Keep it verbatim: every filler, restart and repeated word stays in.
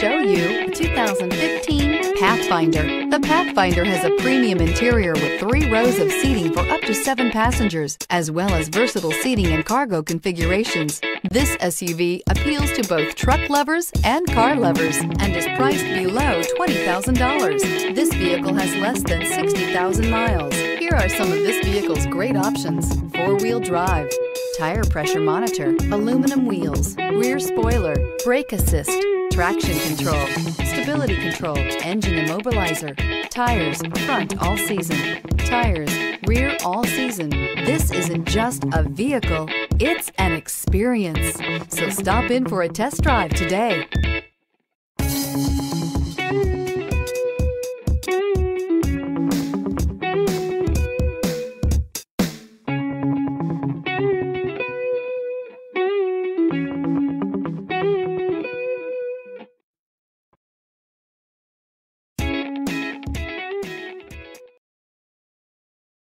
show you the two thousand fifteen Pathfinder. The Pathfinder has a premium interior with three rows of seating for up to seven passengers, as well as versatile seating and cargo configurations. This S U V appeals to both truck lovers and car lovers and is priced below twenty thousand dollars. This vehicle has less than sixty thousand miles. Here are some of this vehicle's great options: four-wheel drive, tire pressure monitor, aluminum wheels, rear spoiler, brake assist, traction control, stability control, engine immobilizer, tires, front all season, tires, rear all season. This isn't just a vehicle, it's an experience. So stop in for a test drive today.